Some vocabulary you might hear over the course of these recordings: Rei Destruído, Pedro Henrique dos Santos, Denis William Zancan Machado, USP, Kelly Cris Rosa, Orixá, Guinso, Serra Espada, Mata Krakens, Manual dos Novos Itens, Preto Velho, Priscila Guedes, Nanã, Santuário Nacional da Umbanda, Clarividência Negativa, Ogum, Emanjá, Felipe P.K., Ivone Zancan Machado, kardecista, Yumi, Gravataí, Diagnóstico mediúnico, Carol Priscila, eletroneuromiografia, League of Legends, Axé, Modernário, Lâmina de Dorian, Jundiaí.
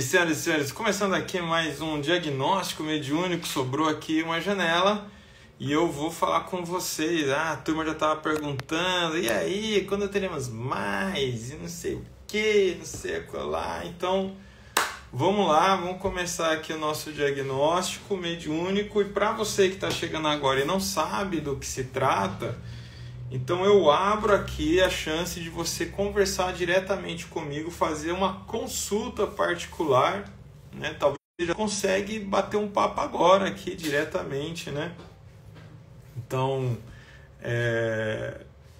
Senhoras e senhores, começando aqui mais um diagnóstico mediúnico. Sobrou aqui uma janela e eu vou falar com vocês. Ah, a turma já estava perguntando, e aí, quando teremos mais? E não sei o que, não sei lá. Então, vamos lá, vamos começar aqui o nosso diagnóstico mediúnico. E para você que está chegando agora e não sabe do que se trata, então eu abro aqui a chance de você conversar diretamente comigo, fazer uma consulta particular, né? Talvez você já consegue bater um papo agora aqui diretamente, né? Então,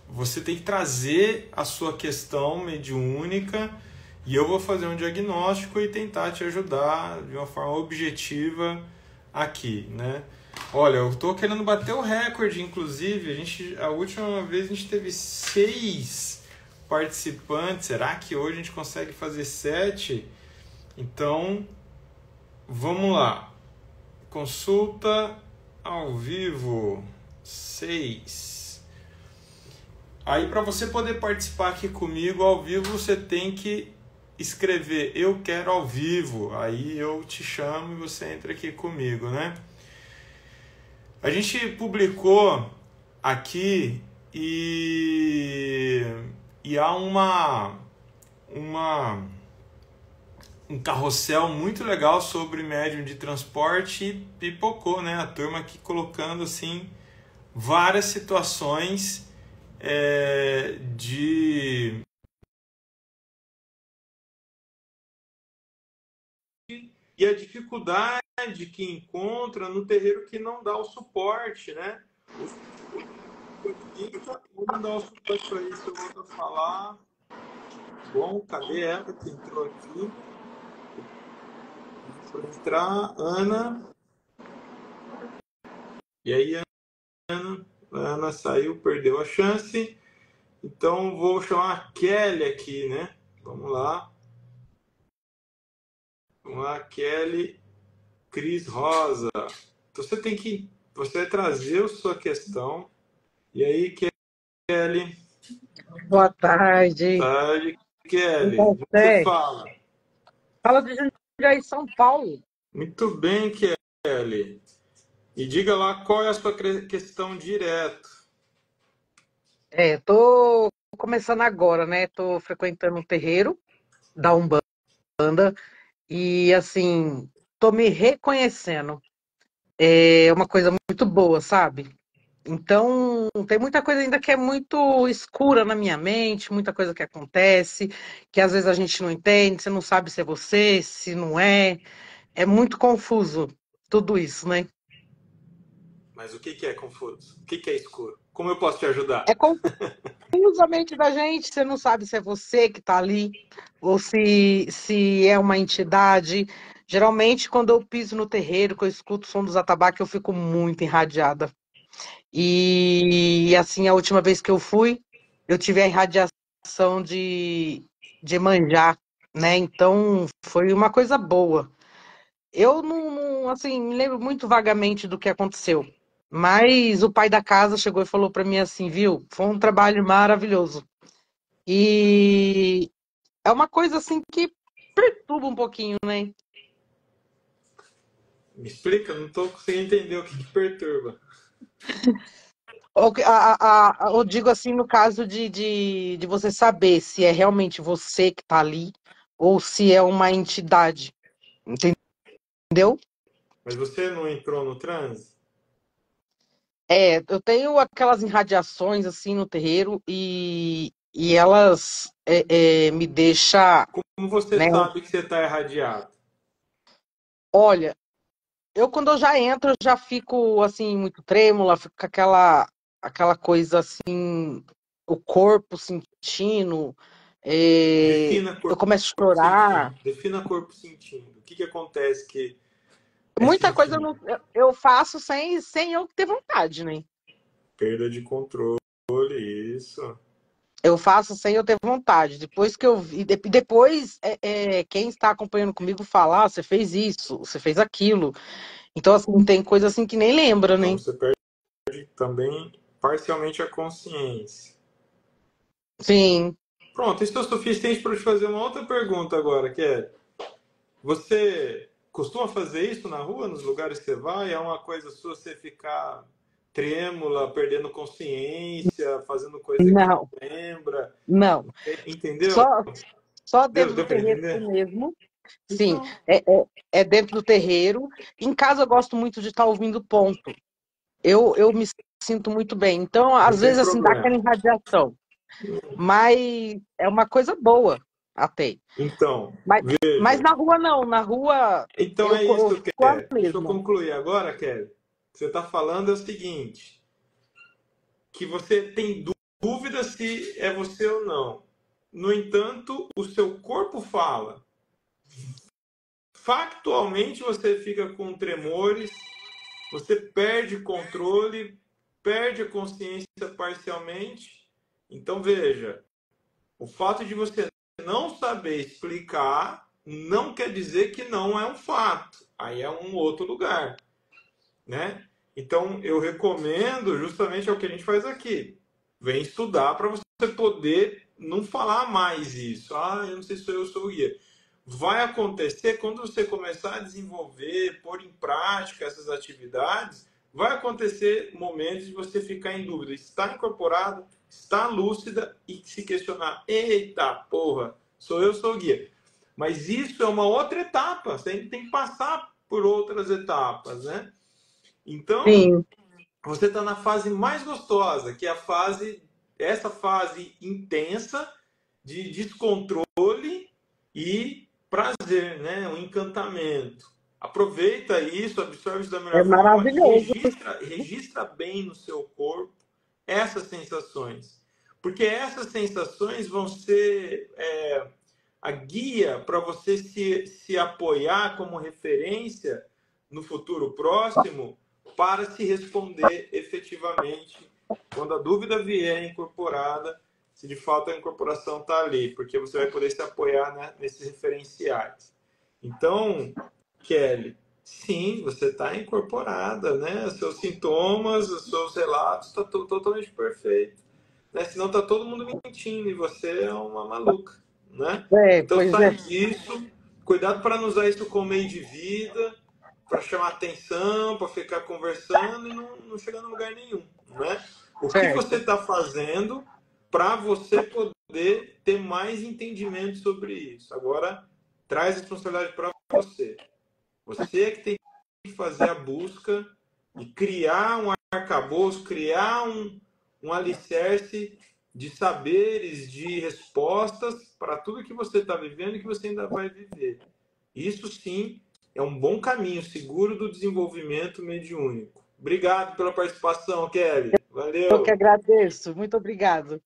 você tem que trazer a sua questão mediúnica e eu vou fazer um diagnóstico e tentar te ajudar de uma forma objetiva aqui, né? Olha, eu tô querendo bater o recorde, inclusive, a última vez a gente teve 6 participantes, será que hoje a gente consegue fazer 7? Então, vamos lá, consulta ao vivo, 6. Aí, para você poder participar aqui comigo ao vivo, você tem que escrever, eu quero ao vivo, aí eu te chamo e você entra aqui comigo, né? A gente publicou aqui e há um carrossel muito legal sobre médium de transporte e pipocou, né? A turma aqui colocando assim várias situações de e a dificuldade que encontra no terreiro que não dá o suporte, né? Não dá o suporte para isso, eu vou falar. Bom, cadê ela que entrou aqui? Vou entrar, Ana. E aí, Ana? A Ana saiu, perdeu a chance. Então, vou chamar a Kelly aqui, né? Vamos lá. Vamos lá, Kelly Cris Rosa. Então, você tem que... Você vai trazer a sua questão. E aí, Kelly? Boa tarde. Boa tarde, Kelly. Você fala. Fala de Jundiaí, São Paulo. Muito bem, Kelly. E diga lá qual é a sua questão direto. Eu tô começando agora, né? Tô frequentando um terreiro da Umbanda. E, assim, tô me reconhecendo. É uma coisa muito boa, sabe? Então, tem muita coisa ainda que é muito escura na minha mente, muita coisa que acontece, que às vezes a gente não entende, você não sabe se é você, se não é. É muito confuso tudo isso, né? Mas o que é confuso? O que é escuro? Como eu posso te ajudar? É confuso a mente da gente, você não sabe se é você que está ali ou se é uma entidade. Geralmente, quando eu piso no terreiro, que eu escuto o som dos atabaques, eu fico muito irradiada. E assim, a última vez que eu fui, eu tive a irradiação de Emanjá, né? Então, foi uma coisa boa. Eu não assim, me lembro muito vagamente do que aconteceu. Mas o pai da casa chegou e falou para mim assim, viu? Foi um trabalho maravilhoso. E é uma coisa assim que perturba um pouquinho, né? Me explica, não tô conseguindo entender o que perturba. Eu digo assim, no caso de você saber se é realmente você que tá ali ou se é uma entidade. Entendeu? Mas você não entrou no transe? Eu tenho aquelas irradiações assim no terreiro e elas me deixam... Como você sabe que você está irradiado? Olha, quando eu já entro, eu já fico assim muito trêmula, fico com aquela coisa assim, o corpo sentindo, eu começo a chorar. Defina corpo sentindo. O que acontece que... Muita coisa eu faço sem eu ter vontade, né? Perda de controle, isso. Eu faço sem eu ter vontade. Depois que eu vi... Depois, quem está acompanhando comigo fala, você fez isso, você fez aquilo. Então, assim, tem coisa assim que nem lembra, né? Então, você perde também parcialmente a consciência. Sim. Pronto, isso é o suficiente para eu te fazer uma outra pergunta agora, Kelly. Você costuma fazer isso na rua, nos lugares que você vai? É uma coisa sua você ficar trêmula, perdendo consciência, fazendo coisa que não lembra? Não. Entendeu? Só dentro do terreiro mesmo. Sim, então... é dentro do terreiro. Em casa eu gosto muito de estar ouvindo ponto. Eu me sinto muito bem. Então, às vezes, assim, dá aquela irradiação. Mas é uma coisa boa, até. Então, mas na rua não, na rua... Então é isso, Kelly. Deixa eu concluir agora, Kelly. Você está falando é o seguinte, que você tem dúvida se é você ou não. No entanto, o seu corpo fala. Factualmente, você fica com tremores, você perde controle, perde a consciência parcialmente. Então, veja, o fato de você não saber explicar não quer dizer que não é um fato. Aí é um outro lugar, né? Então, eu recomendo justamente o que a gente faz aqui. Vem estudar para você poder não falar mais isso. Ah, eu não sei se eu sou o guia. Vai acontecer quando você começar a desenvolver, pôr em prática essas atividades, vai acontecer momentos de você ficar em dúvida. Está incorporado, está lúcida e se questionar. Eita, porra, sou o guia. Mas isso é uma outra etapa. Você ainda tem que passar por outras etapas, né? Então, sim, você está na fase mais gostosa, que é a fase, essa fase intensa de descontrole e prazer, né? Um encantamento. Aproveita isso, absorve isso da melhor forma. É maravilhoso. Registra bem no seu corpo essas sensações. Porque essas sensações vão ser a guia para você se apoiar como referência no futuro próximo para se responder efetivamente quando a dúvida vier incorporada, se de fato a incorporação está ali, porque você vai poder se apoiar, né, nesses referenciais. Então, Kelly, sim, você está incorporada, né? Os seus sintomas, os seus relatos estão totalmente perfeitos. Né? Senão está todo mundo mentindo e você é uma maluca, né? Então sai disso, cuidado para não usar isso como meio de vida, para chamar atenção, para ficar conversando e não chegar em lugar nenhum, né? O que você está fazendo para você poder ter mais entendimento sobre isso. Agora, traz responsabilidade para você. Você é que tem que fazer a busca e criar um arcabouço, criar um alicerce de saberes, de respostas para tudo que você está vivendo e que você ainda vai viver. Isso, sim, é um bom caminho seguro do desenvolvimento mediúnico. Obrigado pela participação, Kelly. Valeu. Eu que agradeço. Muito obrigado.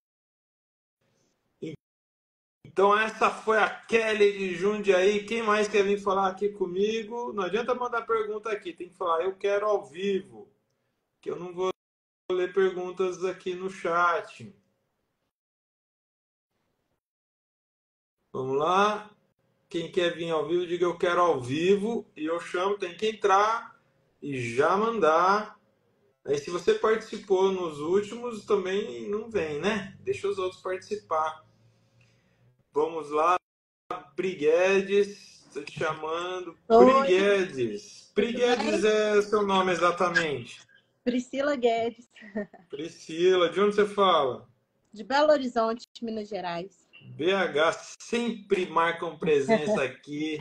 Então essa foi a Kelly de Jundiaí. Quem mais quer vir falar aqui comigo? Não adianta mandar pergunta aqui. Tem que falar, eu quero ao vivo. Que eu não vou ler perguntas aqui no chat. Vamos lá. Quem quer vir ao vivo, diga eu quero ao vivo. E eu chamo, tem que entrar e já mandar. Aí se você participou nos últimos, também não vem, né? Deixa os outros participar. Vamos lá, Briguedes, estou te chamando. Briguedes. Briguedes é seu nome exatamente? Priscila Guedes. Priscila, de onde você fala? De Belo Horizonte, Minas Gerais. BH, sempre marcam presença aqui,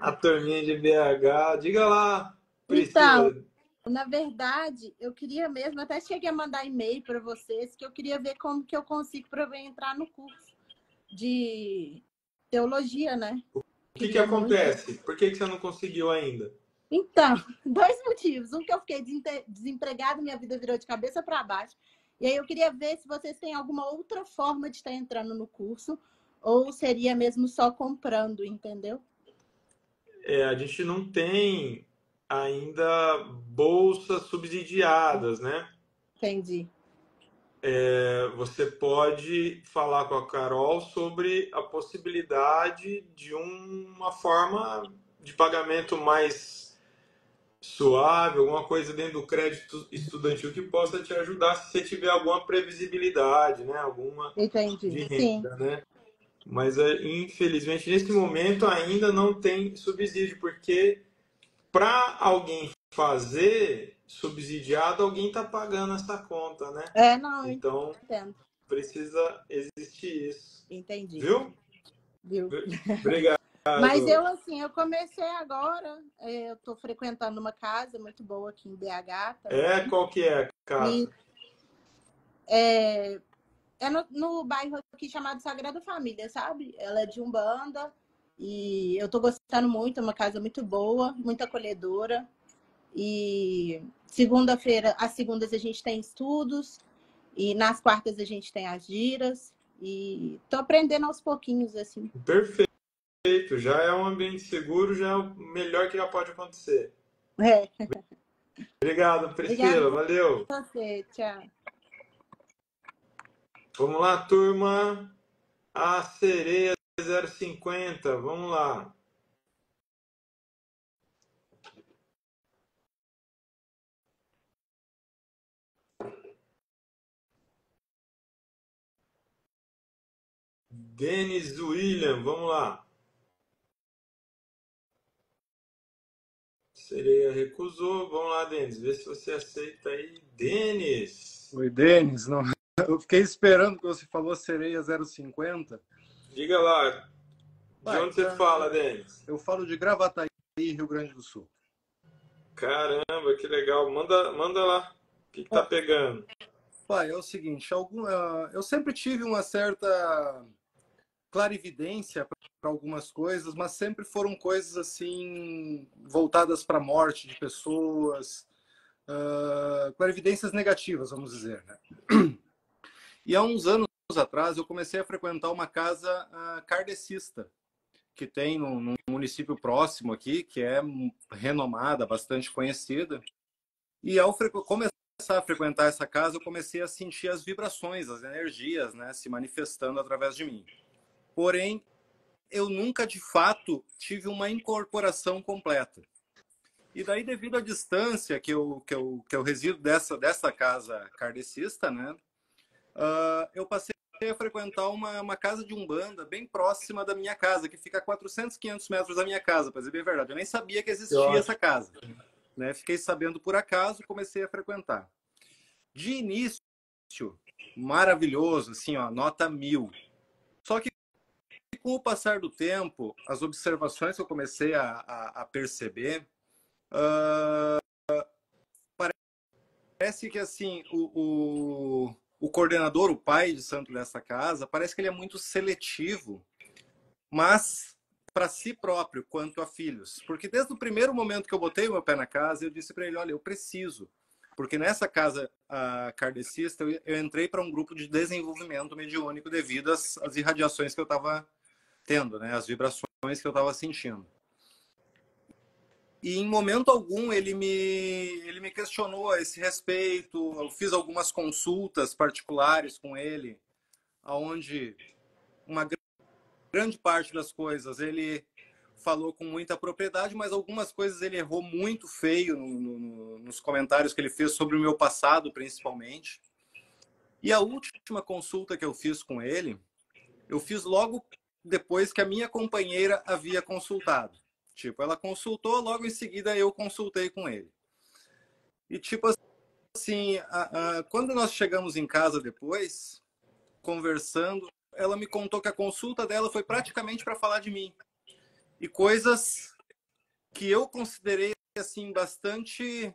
a turminha de BH. Diga lá, Priscila. Então, na verdade, eu queria mesmo, até cheguei a mandar e-mail para vocês, que eu queria ver como que eu consigo para eu entrar no curso de teologia, né? O que acontece? Por que você não conseguiu ainda? Então, dois motivos. Um, que eu fiquei desempregada, minha vida virou de cabeça para baixo. E aí eu queria ver se vocês têm alguma outra forma de estar entrando no curso, ou seria mesmo só comprando, entendeu? A gente não tem ainda bolsas subsidiadas, né? Entendi. Você pode falar com a Carol sobre a possibilidade de uma forma de pagamento mais suave, alguma coisa dentro do crédito estudantil que possa te ajudar se você tiver alguma previsibilidade, né? Alguma de renda, né? Mas, infelizmente, nesse momento ainda não tem subsídio, porque para alguém fazer subsidiado, alguém está pagando essa conta, né? É, não. Então, precisa existir isso. Entendi. Viu? Obrigado. Mas eu comecei agora, eu estou frequentando uma casa muito boa aqui em BH. Também. É, qual que é a casa? É no bairro aqui chamado Sagrada Família, sabe? Ela é de Umbanda e eu tô gostando muito, é uma casa muito boa, muito acolhedora. E segunda-feira, às segundas a gente tem estudos e nas quartas a gente tem as giras e tô aprendendo aos pouquinhos, assim. Perfeito, já é um ambiente seguro, já é o melhor que já pode acontecer. É. Obrigado, Priscila, valeu. Você, tchau. Vamos lá, turma. A Sereia 050. Vamos lá. Denis William, vamos lá. Sereia recusou. Vamos lá, Denis. Vê se você aceita aí. Denis. Oi, Denis. Não. Eu fiquei esperando que você falou Sereia 050. Diga lá. De onde você fala, Denis? Eu falo de Gravataí, Rio Grande do Sul. Caramba, que legal. Manda lá. O que tá pegando? Pai, é o seguinte. Eu sempre tive uma certa clarividência para algumas coisas, mas sempre foram coisas assim voltadas para a morte de pessoas. Clarividências negativas, vamos dizer, né? E há uns anos atrás eu comecei a frequentar uma casa kardecista, que tem num município próximo aqui, que é renomada, bastante conhecida. E ao começar a frequentar essa casa, eu comecei a sentir as vibrações, as energias, né, se manifestando através de mim. Porém, eu nunca, de fato, tive uma incorporação completa. E daí, devido à distância que eu resido dessa casa kardecista, né, eu passei a frequentar uma casa de Umbanda bem próxima da minha casa, que fica a 400, 500 metros da minha casa, para dizer bem a verdade. Eu nem sabia que existia essa casa, né? Fiquei sabendo por acaso e comecei a frequentar. De início, maravilhoso, assim, ó, nota 1000. Só que com o passar do tempo, as observações que eu comecei a perceber... parece que, assim, o coordenador, o pai de santo dessa casa, parece que ele é muito seletivo, mas para si próprio, quanto a filhos. Porque desde o primeiro momento que eu botei o meu pé na casa, eu disse para ele, olha, eu preciso. Porque nessa casa kardecista, eu entrei para um grupo de desenvolvimento mediúnico devido às irradiações que eu estava tendo, né? As vibrações que eu estava sentindo. E em momento algum ele me questionou a esse respeito. Eu fiz algumas consultas particulares com ele, aonde uma grande parte das coisas ele falou com muita propriedade, mas algumas coisas ele errou muito feio nos comentários que ele fez sobre o meu passado, principalmente. E a última consulta que eu fiz com ele, eu fiz logo depois que a minha companheira havia consultado. Tipo, ela consultou, logo em seguida eu consultei com ele. E, tipo assim, quando nós chegamos em casa depois, conversando, ela me contou que a consulta dela foi praticamente para falar de mim. E coisas que eu considerei, assim, bastante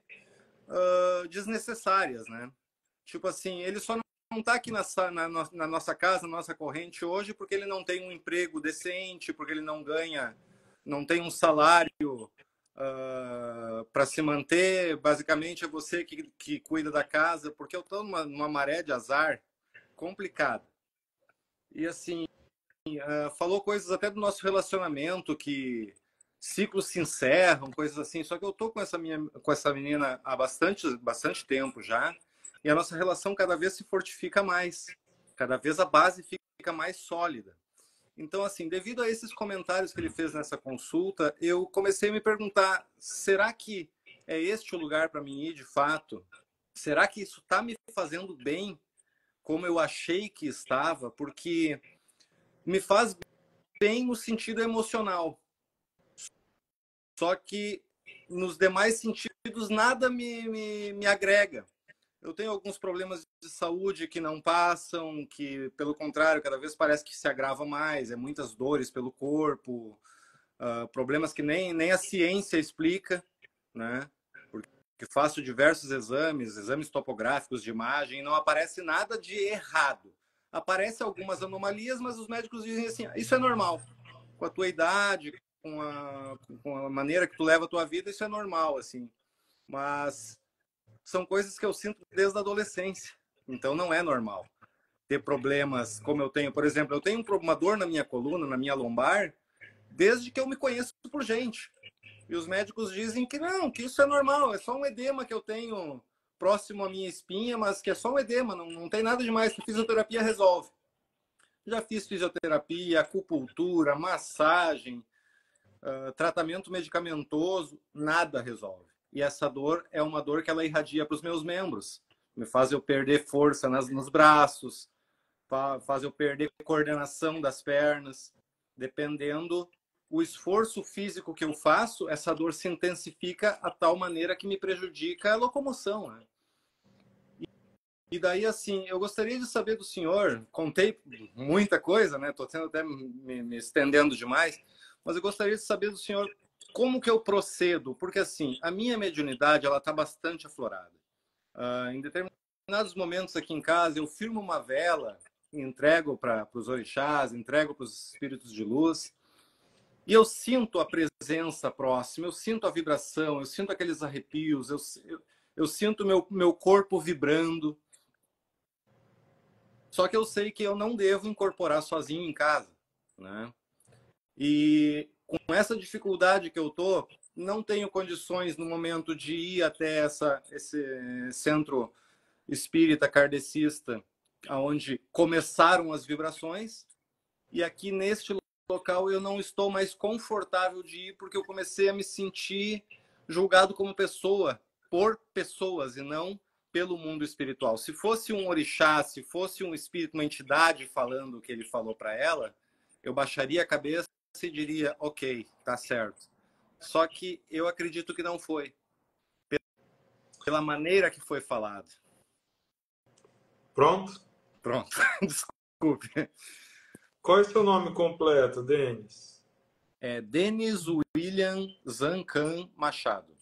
desnecessárias, né? Tipo assim, ele só não está aqui na nossa casa, na nossa corrente hoje, porque ele não tem um emprego decente, porque ele não ganha... Não tem um salário para se manter. Basicamente, é você que cuida da casa, porque eu estou numa maré de azar complicada. E, assim, falou coisas até do nosso relacionamento, que ciclos se encerram, coisas assim. Só que eu estou com essa menina há bastante tempo já, e a nossa relação cada vez se fortifica mais. Cada vez a base fica mais sólida. Então, assim, devido a esses comentários que ele fez nessa consulta, eu comecei a me perguntar, será que é este o lugar para mim ir de fato? Será que isso está me fazendo bem, como eu achei que estava? Porque me faz bem no sentido emocional. Só que nos demais sentidos nada me agrega. Eu tenho alguns problemas de saúde que não passam, que, pelo contrário, cada vez parece que se agrava mais. É muitas dores pelo corpo, problemas que nem a ciência explica, né? Porque faço diversos exames topográficos de imagem, e não aparece nada de errado. Aparecem algumas anomalias, mas os médicos dizem assim, isso é normal. Com a tua idade, com a maneira que tu leva a tua vida, isso é normal, assim. Mas são coisas que eu sinto desde a adolescência. Então, não é normal ter problemas como eu tenho. Por exemplo, eu tenho uma dor na minha coluna, na minha lombar, desde que eu me conheço por gente. E os médicos dizem que não, que isso é normal. É só um edema que eu tenho próximo à minha espinha, mas que é só um edema. Não tem nada demais. Que fisioterapia resolve. Já fiz fisioterapia, acupuntura, massagem, tratamento medicamentoso. Nada resolve. E essa dor é uma dor que ela irradia para os meus membros. Me faz eu perder força nos braços, faz eu perder coordenação das pernas. Dependendo do esforço físico que eu faço, essa dor se intensifica a tal maneira que me prejudica a locomoção. Né? E daí, assim, eu gostaria de saber do senhor, contei muita coisa, né? Estou até me estendendo demais, mas eu gostaria de saber do senhor como que eu procedo? Porque, assim, a minha mediunidade, ela está bastante aflorada. Em determinados momentos aqui em casa, eu firmo uma vela, entrego para os orixás, entrego para os espíritos de luz, e eu sinto a presença próxima, eu sinto a vibração, eu sinto aqueles arrepios, eu sinto meu corpo vibrando. Só que eu sei que eu não devo incorporar sozinho em casa, né? E com essa dificuldade que eu tô, não tenho condições no momento de ir até esse centro espírita kardecista, onde começaram as vibrações. E aqui neste local eu não estou mais confortável de ir, porque eu comecei a me sentir julgado como pessoa, por pessoas e não pelo mundo espiritual. Se fosse um orixá, se fosse um espírito, uma entidade falando o que ele falou para ela, eu baixaria a cabeça. Você diria, ok, tá certo. Só que eu acredito que não foi. Pela maneira que foi falado. Pronto? Pronto. Desculpe. Qual é o seu nome completo, Denis? É Denis William Zancan Machado.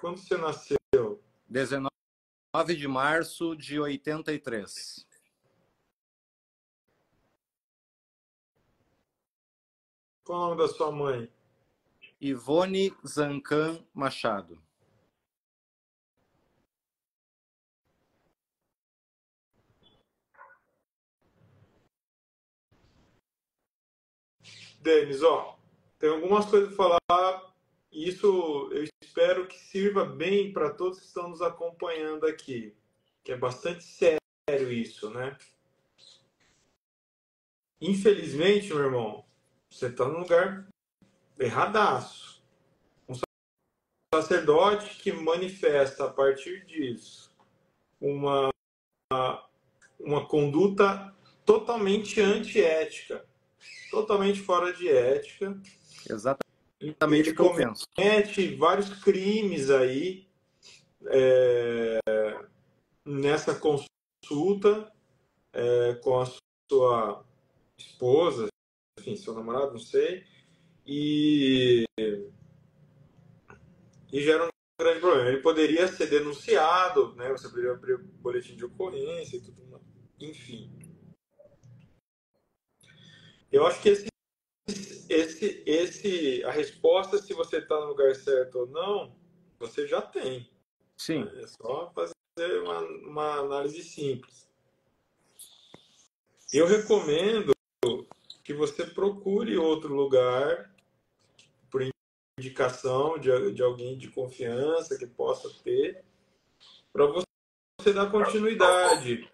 Quando você nasceu? 19 de março de 83. Qual é o nome da sua mãe? Ivone Zancan Machado. Denis, ó, tem algumas coisas para falar. Isso eu espero que sirva bem para todos que estão nos acompanhando aqui. Que é bastante sério isso, né? Infelizmente, meu irmão, você está num lugar erradaço. Um sacerdote que manifesta a partir disso uma conduta totalmente antiética, totalmente fora de ética. Exatamente. Ele comete vários crimes aí nessa consulta com a sua esposa, enfim, seu namorado, não sei, e gera um grande problema. Ele poderia ser denunciado, né? Você poderia abrir o boletim de ocorrência e tudo mais. Enfim. Eu acho que a resposta, se você está no lugar certo ou não, você já tem. Sim. É só fazer uma análise simples. Eu recomendo que você procure outro lugar por indicação de alguém de confiança que possa ter, para você dar continuidade.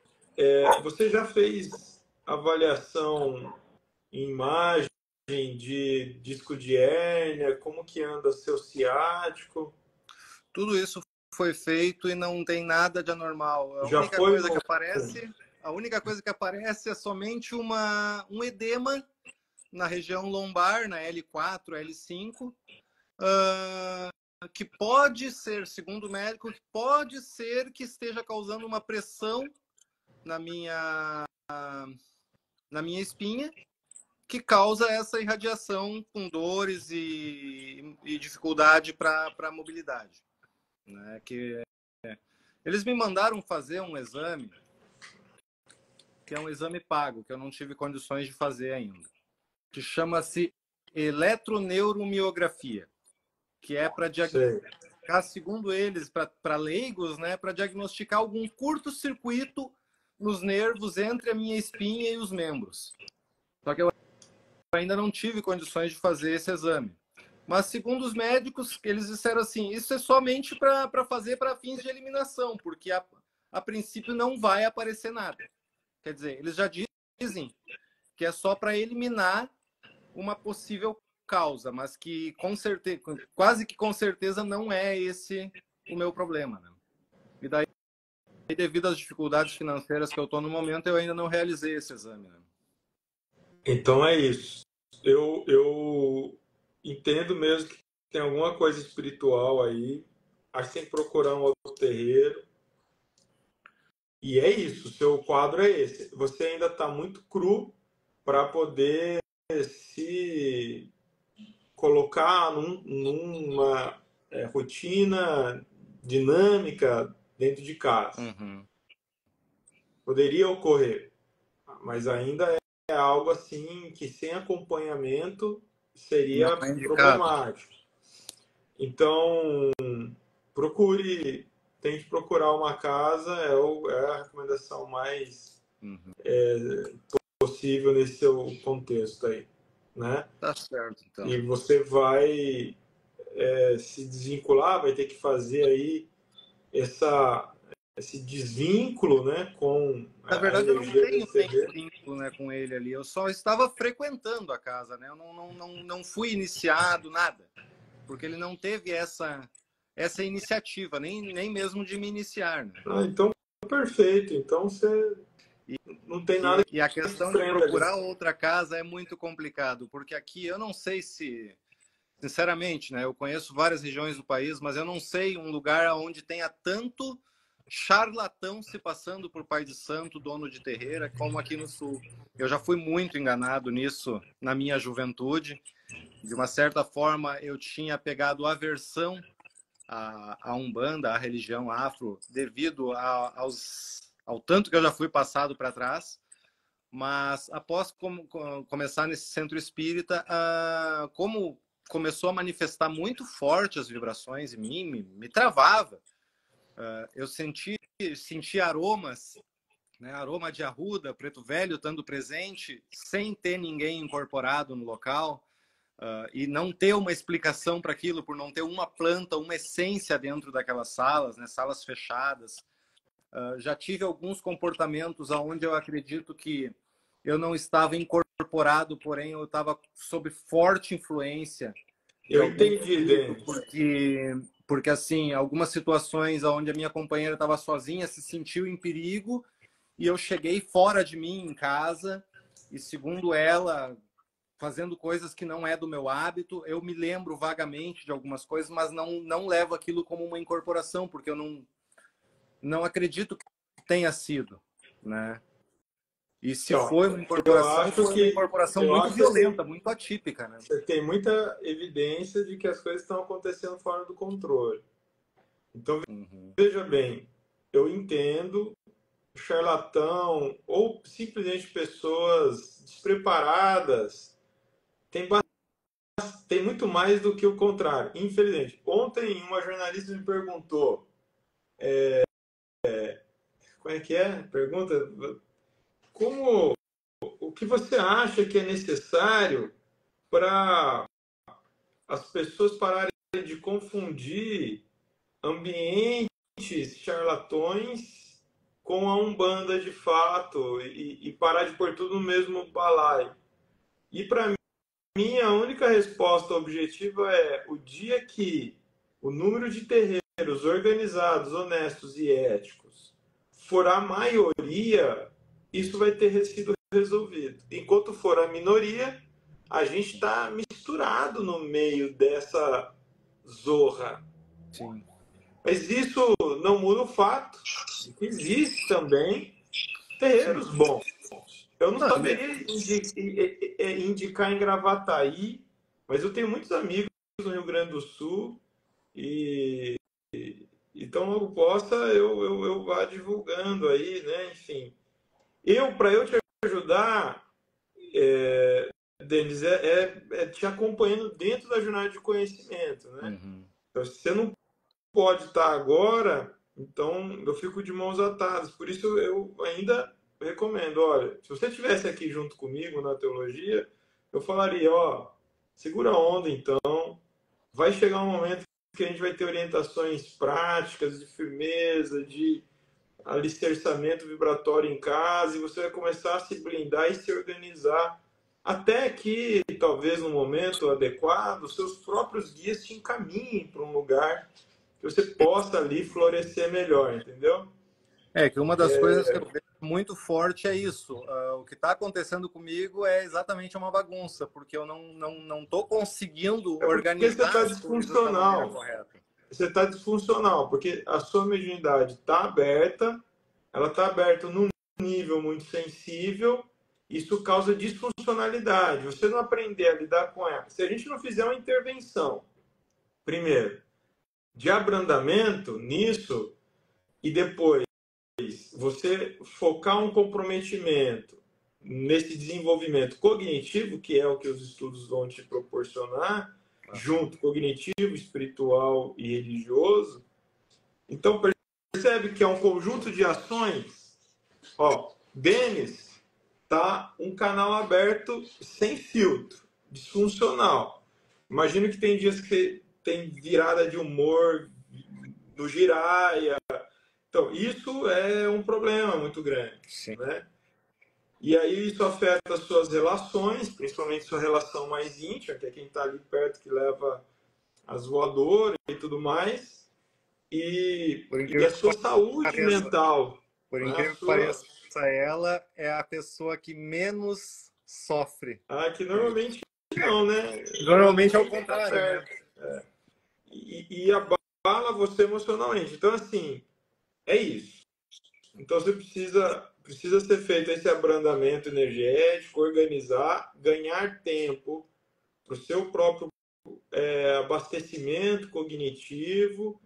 Você já fez avaliação em imagem de disco de hérnia? Como que anda seu ciático? Tudo isso foi feito e não tem nada de anormal. A única coisa que aparece A única coisa que aparece é somente um edema na região lombar, na L4, L5, que pode ser, segundo o médico, que pode ser que esteja causando uma pressão na minha espinha, que causa essa irradiação com dores e dificuldade para a mobilidade, né? Eles me mandaram fazer um exame, que é um exame pago, que eu não tive condições de fazer ainda, que chama-se eletroneuromiografia, que é para diagnosticar, segundo eles, para leigos, né, para diagnosticar algum curto-circuito nos nervos entre a minha espinha e os membros. Só que eu ainda não tive condições de fazer esse exame. Mas, segundo os médicos, eles disseram assim, isso é somente para fazer para fins de eliminação, porque a princípio não vai aparecer nada. Quer dizer, eles já dizem que é só para eliminar uma possível causa, mas que com certeza, quase que com certeza não é esse o meu problema, né? E daí, devido às dificuldades financeiras que eu estou no momento, eu ainda não realizei esse exame, né? Então é isso. Eu entendo mesmo que tem alguma coisa espiritual aí. Acho que tem que procurar um outro terreiro. E é isso, o seu quadro é esse. Você ainda está muito cru para poder se colocar numa rotina dinâmica dentro de casa. Uhum. Poderia ocorrer, mas ainda é algo assim que sem acompanhamento seria problemático. Então, tente procurar uma casa, é a recomendação mais possível nesse seu contexto aí, né? Tá certo, então. E você vai se desvincular, vai ter que fazer aí esse desvínculo, né? Na verdade, eu não tenho vínculo, né, com ele ali. Eu só estava frequentando a casa, né? Eu não fui iniciado, nada. Porque ele não teve essa iniciativa, nem mesmo de me iniciar, né? Ah, então, perfeito. Então, você não tem nada que... E a questão de procurar outra casa é muito complicado, porque aqui eu não sei se... Sinceramente, né? Eu conheço várias regiões do país, mas eu não sei um lugar onde tenha tanto charlatão se passando por pai de santo, dono de terreira, como aqui no Sul. Eu já fui muito enganado nisso na minha juventude. De uma certa forma, eu tinha pegado aversão a Umbanda, a religião afro, devido ao tanto que eu já fui passado para trás. Mas após começar nesse centro espírita, como começou a manifestar muito forte as vibrações em mim, me travava. Eu senti aromas, né? Aroma de arruda, preto velho estando presente, sem ter ninguém incorporado no local. E não ter uma explicação para aquilo, por não ter uma planta, uma essência dentro daquelas salas, né? Salas fechadas. Já tive alguns comportamentos onde eu acredito que eu não estava incorporado, porém eu estava sob forte influência. Eu entendi, Denis. Porque assim, algumas situações onde a minha companheira estava sozinha, se sentiu em perigo, e eu cheguei fora de mim em casa, e segundo ela... fazendo coisas que não é do meu hábito. Eu me lembro vagamente de algumas coisas, mas não levo aquilo como uma incorporação, porque eu não acredito que tenha sido, né? E se foi uma incorporação, foi uma incorporação muito violenta, muito atípica, né? Você tem muita evidência de que as coisas estão acontecendo fora do controle. Então, veja bem, eu entendo... charlatão ou simplesmente pessoas despreparadas tem muito mais do que o contrário, infelizmente. Ontem uma jornalista me perguntou, como é que é? Pergunta, o que você acha que é necessário para as pessoas pararem de confundir ambientes charlatões com a Umbanda de fato e parar de pôr tudo no mesmo balaio? E para mim, minha única resposta objetiva é: o dia que o número de terreiros organizados, honestos e éticos for a maioria, isso vai ter sido resolvido. Enquanto for a minoria, a gente está misturado no meio dessa zorra. Sim. Mas isso não muda o fato que existe também terreiros bons. Eu não saberia indicar em Gravataí, mas eu tenho muitos amigos no Rio Grande do Sul e então logo possa eu vá divulgando aí, né? Enfim, para eu te ajudar, Denis, te acompanhando dentro da jornada de conhecimento, né? Uhum. Então, se você não pode estar agora, então eu fico de mãos atadas. Por isso eu ainda recomendo, olha, se você estivesse aqui junto comigo na teologia, eu falaria, ó, segura a onda então, vai chegar um momento que a gente vai ter orientações práticas de firmeza, de alicerçamento vibratório em casa, e você vai começar a se blindar e se organizar, até que, talvez no momento adequado, seus próprios guias te encaminhem para um lugar que você possa ali florescer melhor, entendeu? É, que uma das coisas que eu vejo muito forte é isso. O que está acontecendo comigo é exatamente uma bagunça, porque eu não tô conseguindo organizar. Porque você está disfuncional. Você está disfuncional, porque a sua mediunidade está aberta, ela está aberta num nível muito sensível, isso causa disfuncionalidade. Você não aprender a lidar com ela. Se a gente não fizer uma intervenção, primeiro, de abrandamento nisso, e depois você focar um comprometimento nesse desenvolvimento cognitivo, que é o que os estudos vão te proporcionar, junto cognitivo, espiritual e religioso. Então, percebe que é um conjunto de ações. Ó, Denis, tá um canal aberto sem filtro, disfuncional. Imagino que tem dias que você tem virada de humor do giraia. Então, isso é um problema muito grande, sim, né? E aí isso afeta as suas relações, principalmente sua relação mais íntima, que é quem está ali perto que leva as voadoras e tudo mais, e a sua saúde mental. Por incrível que pareça, ela é a pessoa que menos sofre. Ah, que normalmente não, né? Normalmente é o contrário. É. E abala você emocionalmente. Então, assim, é isso. Então você precisa ser feito esse abrandamento energético, organizar, ganhar tempo para o seu próprio abastecimento cognitivo.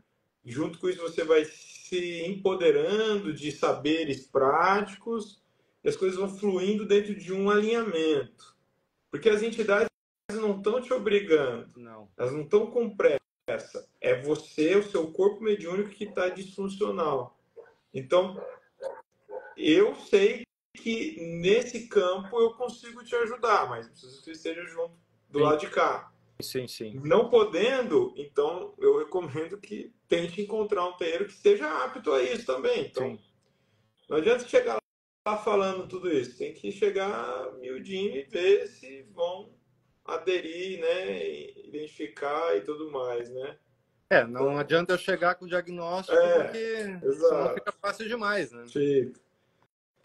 Junto com isso você vai se empoderando de saberes práticos e as coisas vão fluindo dentro de um alinhamento. Porque as entidades não estão te obrigando, não. Elas não estão com pressa. É você, o seu corpo mediúnico que está disfuncional. Então, eu sei que nesse campo eu consigo te ajudar, mas preciso que você esteja junto do lado de cá. Sim, sim. Não podendo, então eu recomendo que tente encontrar um terreiro que seja apto a isso também. Então, sim, não adianta chegar lá falando tudo isso. Tem que chegar miudinho e ver se vão aderir, né, identificar e tudo mais, né? É, não adianta eu chegar com o diagnóstico, porque senão fica fácil demais, né? Fica.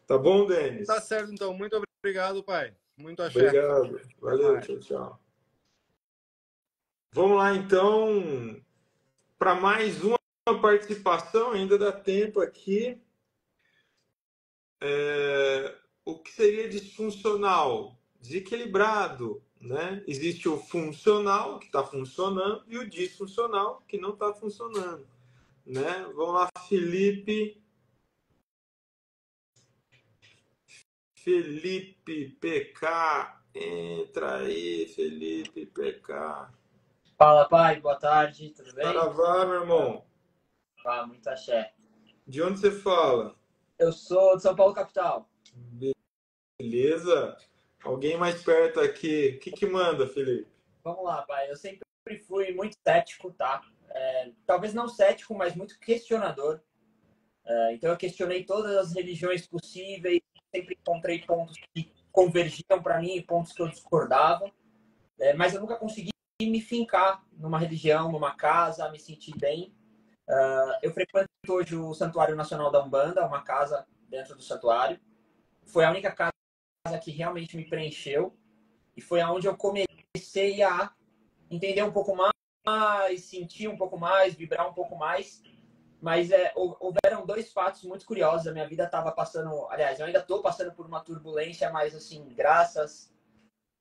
Tá bom, Denis? Tá certo, então. Muito obrigado, pai. Muito axé. Obrigado. Valeu, tchau, tchau. Vamos lá, então, para mais uma participação, ainda dá tempo aqui. O que seria disfuncional? Desequilibrado, né? Existe o funcional, que está funcionando, e o disfuncional, que não está funcionando, né? Vamos lá, Felipe P.K. Entra aí, Felipe P.K. Fala, pai, boa tarde, tudo bem? Paravá, meu irmão. Ah, muito axé. De onde você fala? Eu sou de São Paulo, capital. Beleza. Alguém mais perto aqui. O que manda, Felipe? Vamos lá, pai. Eu sempre fui muito cético, tá? Talvez não cético, mas muito questionador. Então, eu questionei todas as religiões possíveis. Sempre encontrei pontos que convergiam para mim e pontos que eu discordava. Mas eu nunca consegui me fincar numa religião, numa casa, me sentir bem. Eu frequento hoje o Santuário Nacional da Umbanda, uma casa dentro do santuário. foi a única casa que realmente me preencheu e foi aonde eu comecei a entender um pouco mais, sentir um pouco mais, vibrar um pouco mais. Mas houveram dois fatos muito curiosos. A minha vida estava passando... Aliás, eu ainda estou passando por uma turbulência, mas, assim, graças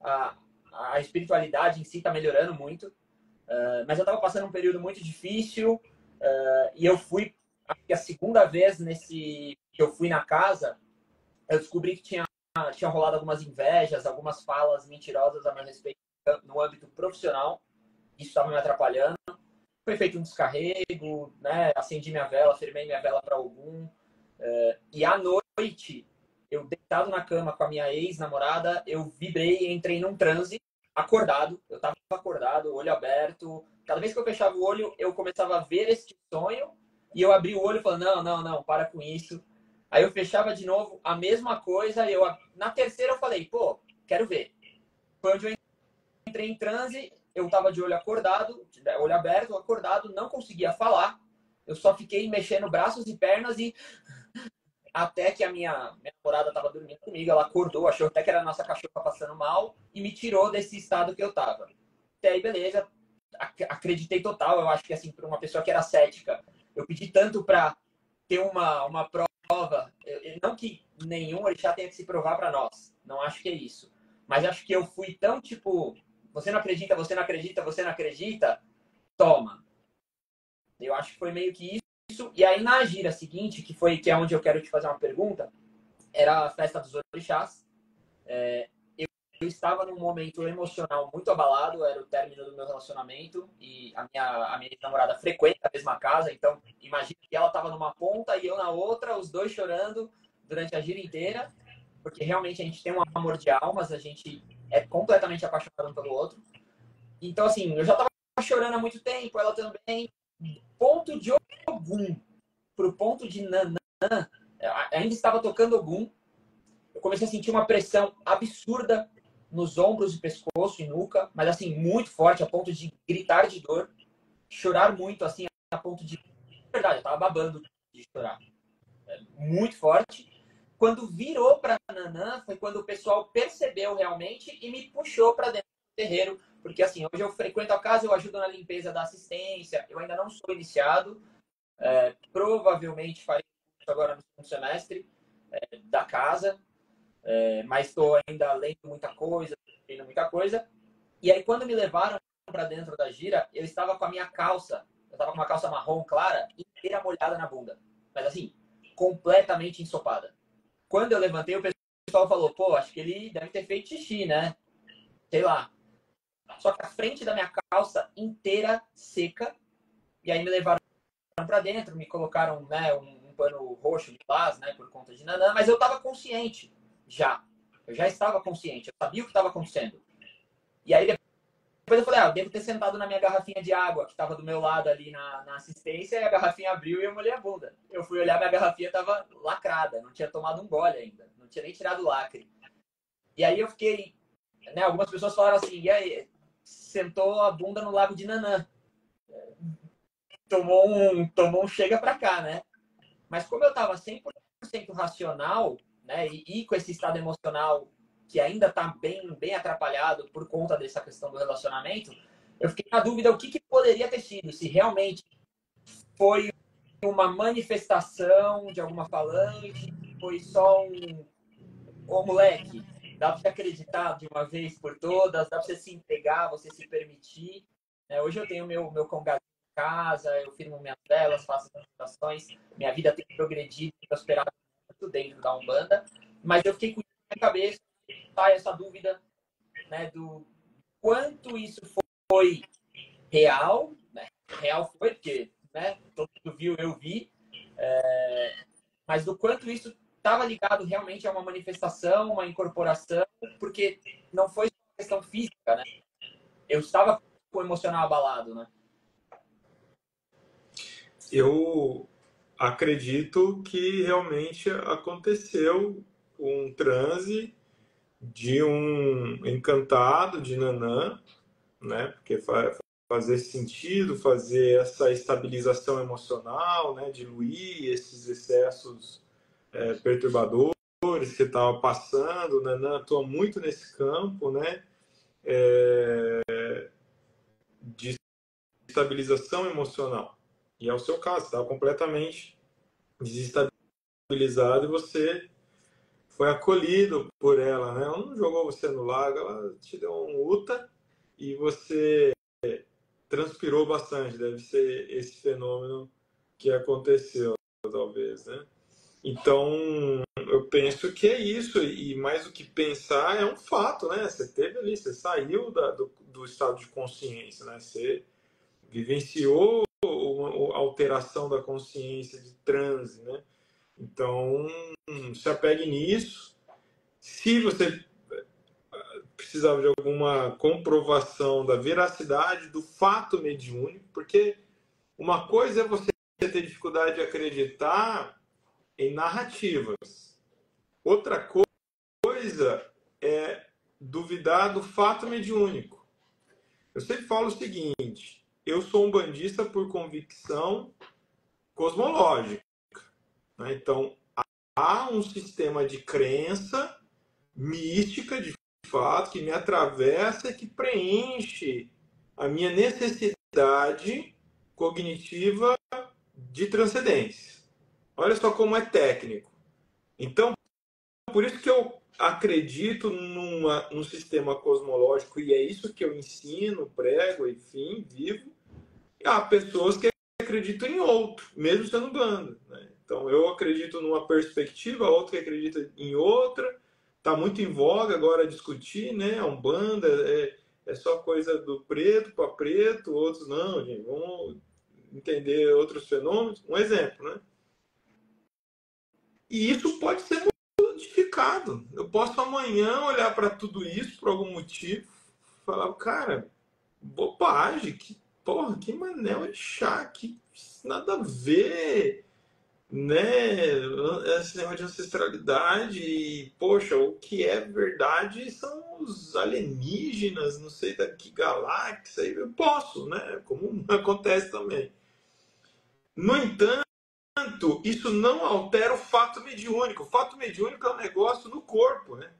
à espiritualidade em si está melhorando muito. Mas eu estava passando um período muito difícil e eu fui... A segunda vez que eu fui na casa, eu descobri que tinha rolado algumas invejas, algumas falas mentirosas a meu respeito no âmbito profissional. Isso estava me atrapalhando. Foi feito um descarrego, né? Acendi minha vela, firmei minha vela para Ogum. E à noite, eu deitado na cama com a minha ex-namorada, eu vibrei e entrei num transe, acordado. Eu estava acordado, olho aberto. Cada vez que eu fechava o olho, eu começava a ver este sonho. E eu abri o olho e falei, não, não, não, para com isso. Aí eu fechava de novo, a mesma coisa. E na terceira eu falei, pô, quero ver. Foi onde eu entrei em transe. Eu estava de olho acordado, olho aberto, acordado, não conseguia falar. Eu só fiquei mexendo braços e pernas e até que a minha namorada estava dormindo comigo, ela acordou, achou até que era a nossa cachorra passando mal e me tirou desse estado que eu estava. Até aí, beleza, acreditei total. Eu acho que, assim, para uma pessoa que era cética, eu pedi tanto para ter uma prova. Não que nenhum orixá tenha que se provar para nós, não acho que é isso. Mas acho que eu fui tão, tipo... Você não acredita, você não acredita, você não acredita? Toma. Eu acho que foi meio que isso. E aí, na gira seguinte, que é onde eu quero te fazer uma pergunta, era a festa dos orixás. Eu estava num momento emocional muito abalado, era o término do meu relacionamento, e a minha namorada frequenta a mesma casa, então imagina que ela estava numa ponta e eu na outra, os dois chorando durante a gira inteira, porque realmente a gente tem um amor de almas, a gente... é completamente apaixonado um pelo outro. Então, assim, eu já tava chorando há muito tempo, ela também. Ponto de Ogum pro ponto de Nanã, ainda estava tocando Ogum. Eu comecei a sentir uma pressão absurda nos ombros, pescoço e nuca, mas, assim, muito forte, a ponto de gritar de dor, chorar muito, assim, a ponto de... Na verdade, eu tava babando de chorar. Muito forte. Quando virou para Nanã, foi quando o pessoal percebeu realmente e me puxou para dentro do terreiro. Porque, assim, hoje eu frequento a casa, eu ajudo na limpeza da assistência, eu ainda não sou iniciado. Provavelmente farei isso agora no segundo semestre da casa. Mas estou ainda lendo muita coisa, vendo muita coisa. E aí, quando me levaram para dentro da gira, eu estava com a minha calça. Eu estava com uma calça marrom clara, inteira molhada na bunda. Mas, assim, completamente ensopada. Quando eu levantei, o pessoal falou, pô, acho que ele deve ter feito xixi, né? Sei lá. Só que a frente da minha calça inteira seca. E aí me levaram pra dentro, me colocaram, né, um pano roxo de paz, né, por conta de Nanã. Mas eu tava consciente já. Eu já estava consciente. Eu sabia o que estava acontecendo. E aí depois eu falei, eu devo ter sentado na minha garrafinha de água, que tava do meu lado ali na assistência, e a garrafinha abriu e eu molhei a bunda. Eu fui olhar, minha garrafinha tava lacrada, não tinha tomado um gole ainda, não tinha nem tirado o lacre. E aí eu fiquei, né, algumas pessoas falaram assim, e aí, sentou a bunda no lago de Nanã. Tomou um chega pra cá, né? Mas como eu tava 100% racional, né, e com esse estado emocional que ainda está bem atrapalhado por conta dessa questão do relacionamento, eu fiquei na dúvida o que poderia ter sido, se realmente foi uma manifestação de alguma falange, foi só um... Ô, moleque, dá para você acreditar de uma vez por todas, dá para você se entregar, você se permitir. Hoje eu tenho meu congazinho em casa, eu firmo minhas velas, faço meditações, minha vida tem progredido, prosperado muito dentro da Umbanda, mas eu fiquei com isso na minha cabeça, sai essa dúvida, né, do quanto isso foi real, né? Real foi, porque, né, todo mundo viu, eu vi, mas do quanto isso estava ligado realmente a uma manifestação, uma incorporação, porque não foi só questão física, né? Eu estava com o emocional abalado, né? Eu acredito que realmente aconteceu um transe de um encantado de Nanã, né? Porque fazer sentido, fazer essa estabilização emocional, né? Diluir esses excessos perturbadores dores que estava passando, Nanã atua muito nesse campo, né? De estabilização emocional. E é o seu caso, estava completamente desestabilizado e você foi acolhido por ela, né? Ela não jogou você no lago, ela te deu um uta e você transpirou bastante. Deve ser esse fenômeno que aconteceu, talvez, né? Então, eu penso que é isso. E mais do que pensar, é um fato, né? Você teve ali, você saiu do estado de consciência, né? Você vivenciou a alteração da consciência de transe, né? Então, se apegue nisso. Se você precisava de alguma comprovação da veracidade do fato mediúnico, porque uma coisa é você ter dificuldade de acreditar em narrativas. Outra coisa é duvidar do fato mediúnico. Eu sempre falo o seguinte: eu sou umbandista por convicção cosmológica, né? Então, há um sistema de crença mística, de fato, que me atravessa, que preenche a minha necessidade cognitiva de transcendência. Olha só como é técnico. Então, por isso que eu acredito num sistema cosmológico, e é isso que eu ensino, prego, enfim, vivo. Há pessoas que acreditam em outro, mesmo sendo bando, né? Então, eu acredito numa perspectiva, outro que acredita em outra. Está muito em voga agora discutir, né? A Umbanda é só coisa do preto para preto, outros não, gente, vamos entender outros fenômenos. Um exemplo, né? E isso pode ser modificado. Eu posso amanhã olhar para tudo isso por algum motivo, falar, cara, bobagem, que porra, que mané de chá, que nada a ver, né? Esse negócio de ancestralidade e, poxa, o que é verdade são os alienígenas, não sei da que galáxia. Eu posso, né? Como acontece também. No entanto, isso não altera o fato mediúnico. O fato mediúnico é um negócio no corpo, né?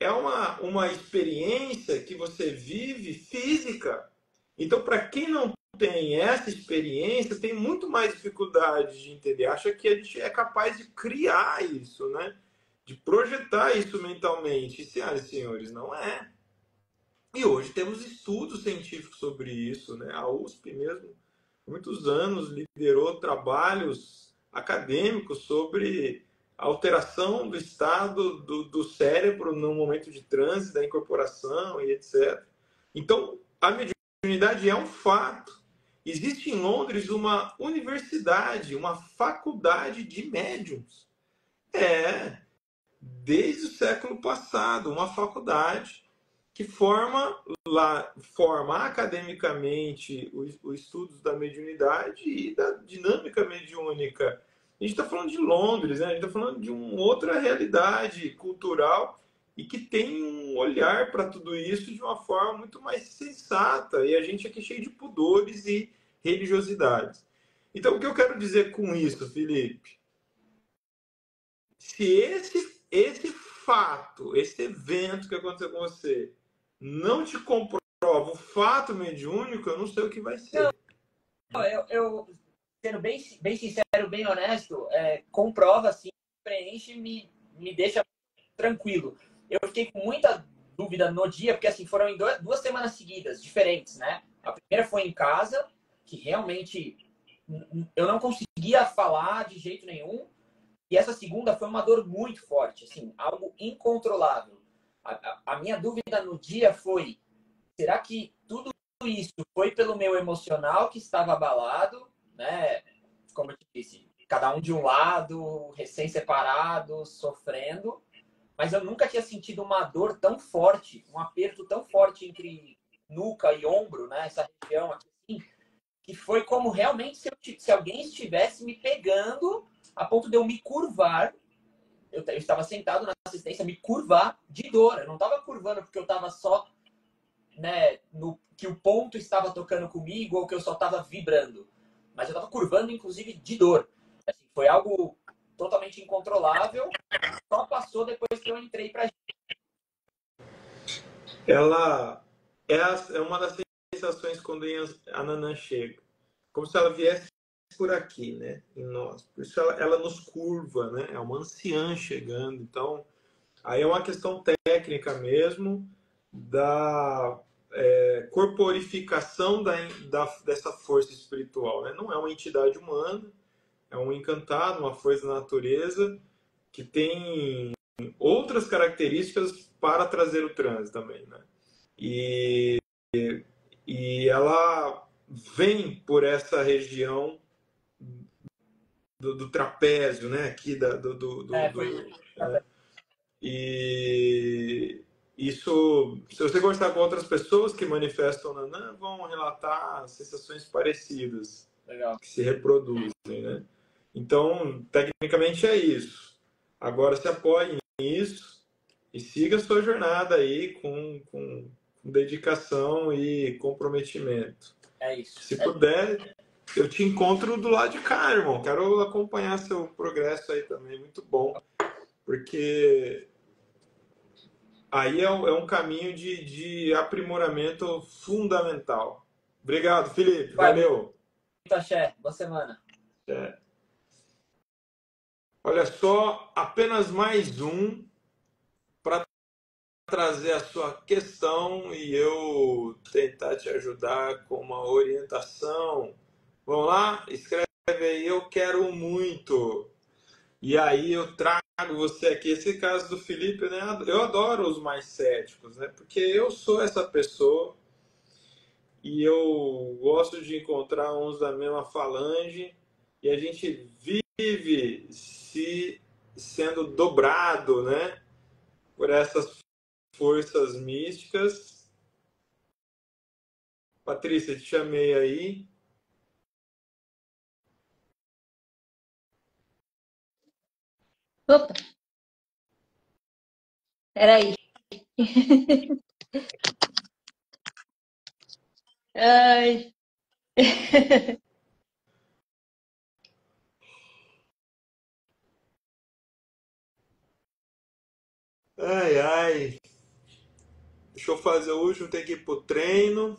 É uma experiência que você vive física. Então, para quem não tem essa experiência, tem muito mais dificuldade de entender. Acha que a gente é capaz de criar isso, né? De projetar isso mentalmente. Senhoras e senhores, não é. E hoje temos estudos científicos sobre isso, né? A USP mesmo, há muitos anos, liderou trabalhos acadêmicos sobre a alteração do estado do cérebro no momento de transe, da incorporação e etc. Então, a mediunidade é um fato. Existe em Londres uma universidade, uma faculdade de médiums. Desde o século passado, uma faculdade que forma academicamente os estudos da mediunidade e da dinâmica mediúnica. A gente está falando de Londres, né? A gente está falando de uma outra realidade cultural e que tem um olhar para tudo isso de uma forma muito mais sensata. E a gente aqui é cheio de pudores e religiosidades. Então, o que eu quero dizer com isso, Felipe? Se esse fato, esse evento que aconteceu com você, não te comprova o fato mediúnico, eu não sei o que vai ser. Eu sendo bem sincero, bem honesto, comprova, sim, preenche e me deixa tranquilo. Eu fiquei com muita dúvida no dia, porque assim, foram em duas semanas seguidas, diferentes, né? A primeira foi em casa, que realmente eu não conseguia falar de jeito nenhum. E essa segunda foi uma dor muito forte, assim, algo incontrolável. A minha dúvida no dia foi, será que tudo isso foi pelo meu emocional que estava abalado, né? Como eu te disse, cada um de um lado, recém-separado, sofrendo. Mas eu nunca tinha sentido uma dor tão forte, um aperto tão forte entre nuca e ombro, né? Essa região aqui, assim, que foi como realmente se alguém estivesse me pegando a ponto de eu me curvar. Eu estava sentado na assistência, me curvar de dor. Eu não estava curvando porque eu estava só, né, que o ponto estava tocando comigo ou que eu só estava vibrando. Mas eu estava curvando, inclusive, de dor. Assim, foi algo totalmente incontrolável, só passou depois que eu entrei para a gente. Ela é uma das sensações quando a Nanã chega. Como se ela viesse por aqui, né? Em nós. Por isso ela nos curva, né? É uma anciã chegando. Então, aí é uma questão técnica mesmo da corporificação dessa força espiritual, né? Não é uma entidade humana, é um encantado, uma força da natureza que tem outras características para trazer o transe também, né? E ela vem por essa região do trapézio, né? Aqui e isso, se você conversar com outras pessoas que manifestam Nanã, vão relatar sensações parecidas. Legal. Que se reproduzem, né? Então, tecnicamente é isso. Agora se apoie nisso e siga a sua jornada aí com dedicação e comprometimento. É isso. Se puder, eu te encontro do lado de cá, irmão. Quero acompanhar seu progresso aí também, muito bom. Porque aí é um caminho de aprimoramento fundamental. Obrigado, Felipe. Valeu. Axé. Boa semana. É. Olha só, apenas mais um para trazer a sua questão e eu tentar te ajudar com uma orientação. Vamos lá? Escreve aí, eu quero muito. E aí eu trago você aqui. Esse caso do Felipe, né? Eu adoro os mais céticos, né? Porque eu sou essa pessoa e eu gosto de encontrar uns da mesma falange e a gente vive se sendo dobrado, né? Por essas forças místicas. Patrícia, te chamei aí. Opa! Peraí. Ai. Ai, ai. Deixa eu fazer o último, tem que ir pro treino.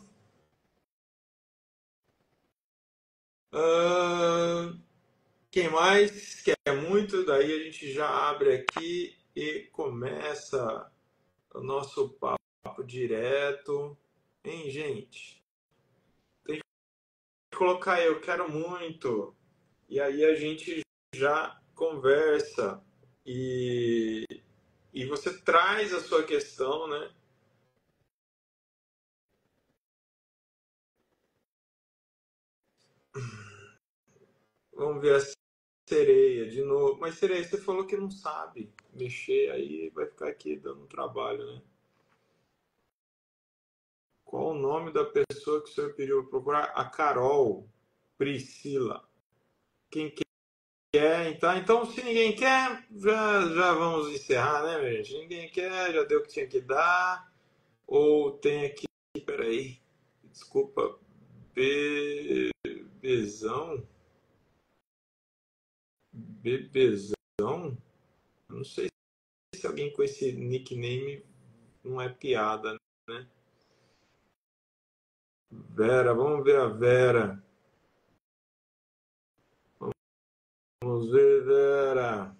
Quem mais quer muito? Daí a gente já abre aqui e começa o nosso papo direto. Hein, gente? Tem que colocar eu quero muito. E aí a gente já conversa. E você traz a sua questão, né? Vamos ver a sereia de novo. Mas sereia, você falou que não sabe mexer, aí vai ficar aqui dando trabalho, né? Qual o nome da pessoa que o senhor pediu para procurar? A Carol Priscila. Quem quer, então se ninguém quer, já vamos encerrar, né, gente? Se ninguém quer, já deu o que tinha que dar. Ou tem aqui, peraí, desculpa, Bebezão? Não sei se alguém com esse nickname não é piada, né? Vera, vamos ver a Vera. Vamos ver, Vera.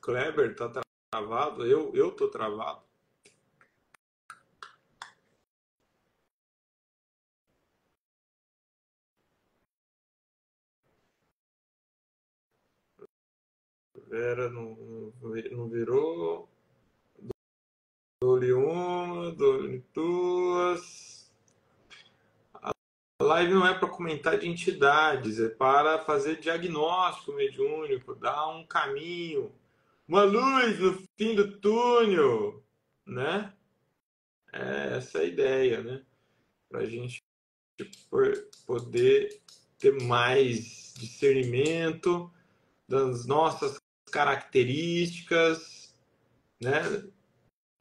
Kleber, tá travado? Eu tô travado. Vera não virou. Dou-lhe uma, dou-lhe duas. A live não é para comentar de entidades, é para fazer diagnóstico mediúnico, dar um caminho, uma luz no fim do túnel, né? É essa a ideia, né? Para a gente poder ter mais discernimento das nossas características, né?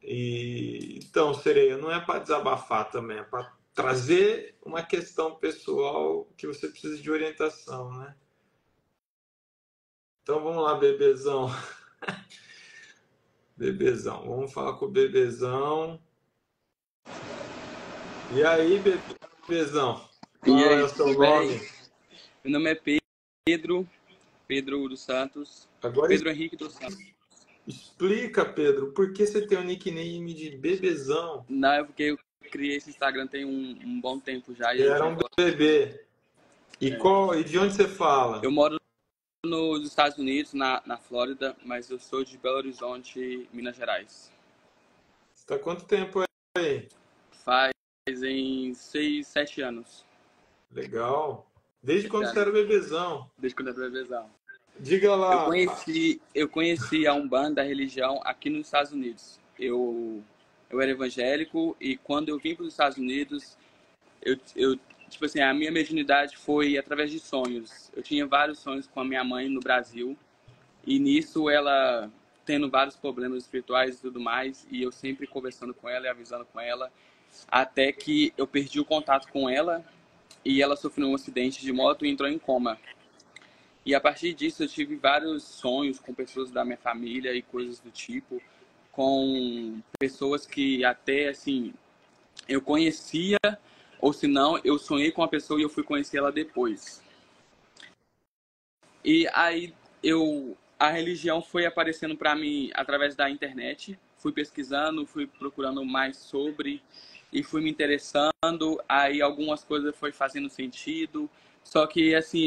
E, então, Sereia, não é para desabafar também, é para trazer uma questão pessoal que você precisa de orientação, né? Então vamos lá, bebezão. Bebezão, vamos falar com o bebezão. E aí, bebezão? Qual é o seu nome? Meu nome é Pedro, Pedro dos Santos. Agora Pedro Henrique dos Santos. Explica, Pedro, por que você tem o nickname de bebezão? Não, é porque eu criei esse Instagram tem um bom tempo já. E era um bebê. E, qual, e de onde você fala? Eu moro nos Estados Unidos, na Flórida, mas eu sou de Belo Horizonte, Minas Gerais. Você tá há quanto tempo aí? Faz em 6, 7 anos. Legal. Desde quando você era bebezão? Desde quando eu era bebezão. Diga lá. Eu conheci a Umbanda, a religião, aqui nos Estados Unidos. Eu era evangélico e quando eu vim para os Estados Unidos, tipo assim, a minha mediunidade foi através de sonhos. Eu tinha vários sonhos com a minha mãe no Brasil e nisso ela tendo vários problemas espirituais e tudo mais e eu sempre conversando com ela e avisando com ela até que eu perdi o contato com ela e ela sofreu um acidente de moto e entrou em coma. E a partir disso eu tive vários sonhos com pessoas da minha família e coisas do tipo, com pessoas que até, assim, eu conhecia, ou se não, eu sonhei com a pessoa e eu fui conhecer ela depois. E aí a religião foi aparecendo para mim através da internet, fui pesquisando, fui procurando mais sobre e fui me interessando, aí algumas coisas foi fazendo sentido, só que, assim,